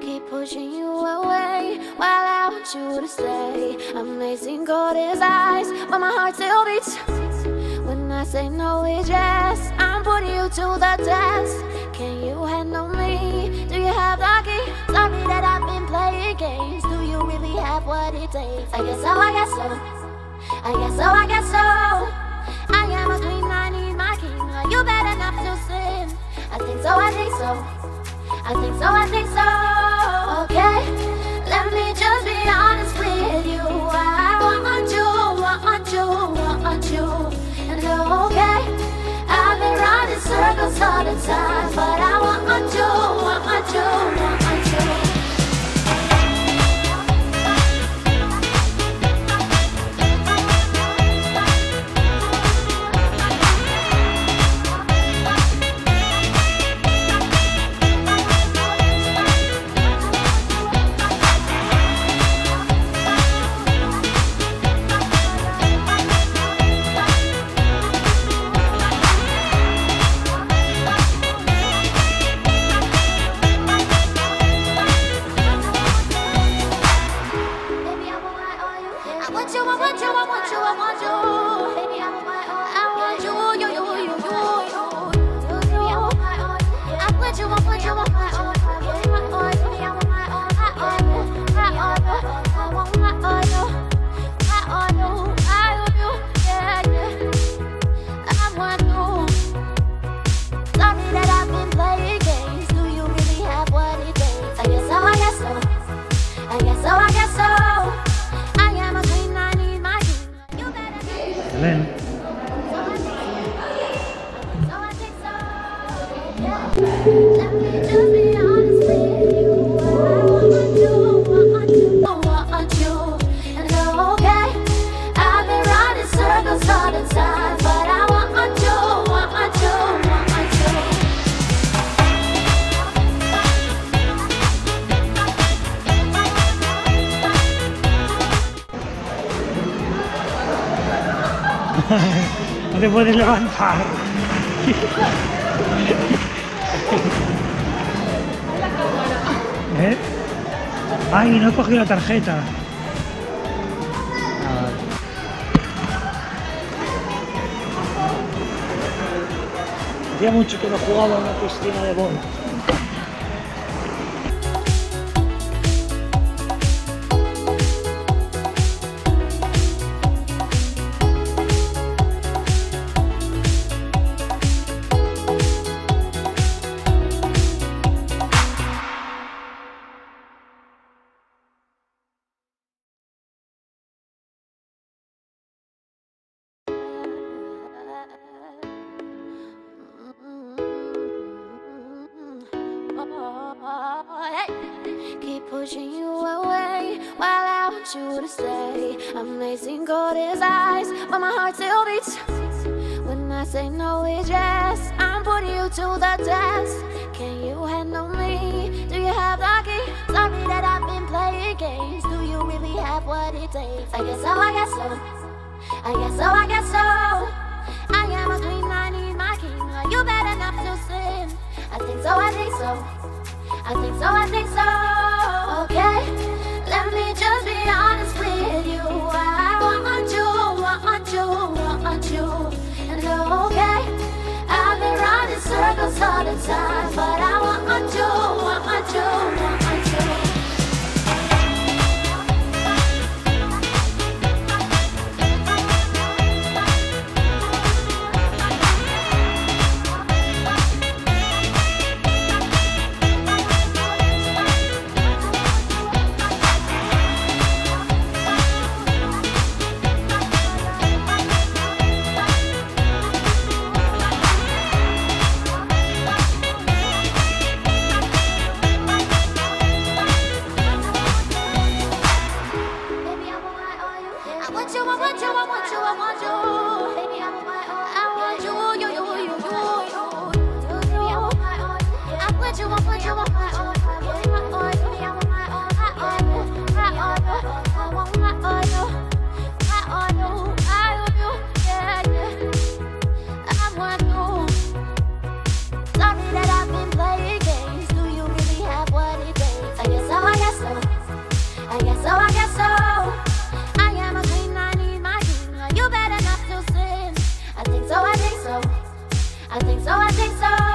keep pushing you away while I want you to stay. Amazing cold his eyes, but my heart still beats. When I say no, it's yes. I'm putting you to the test. Can you handle me? Do you have the key? Sorry that I've been playing games. Do you really have what it takes? I guess so, I guess so. I guess so, I guess so. I am a queen, I need my king. Are you better not to sin? I think so, I think so. I think so, I think so. Okay, let me just be honest with you. I want you, want you, want you. And okay, I've been running circles all the time, but I want you, want you, want you. No te puedes levantar. ¿Eh? Ay, no he cogido la tarjeta. Hacía mucho que no jugaba en una piscina de bola. Keep pushing you away while I want you to stay. Amazing cold his eyes, but my heart still beats. When I say no, it's yes. I'm putting you to the test. Can you handle me? Do you have the key? Sorry that I've been playing games. Do you really have what it takes? I guess so, I guess so. I guess so, I guess so. I am a queen, I need my king. Are you better not to sin? I think so, I think so. I think so, I think so. Okay, let me just be honest with you. I want you, want you, want you. And okay, I've been running circles all the time, but I want you, want you, want you. eyes are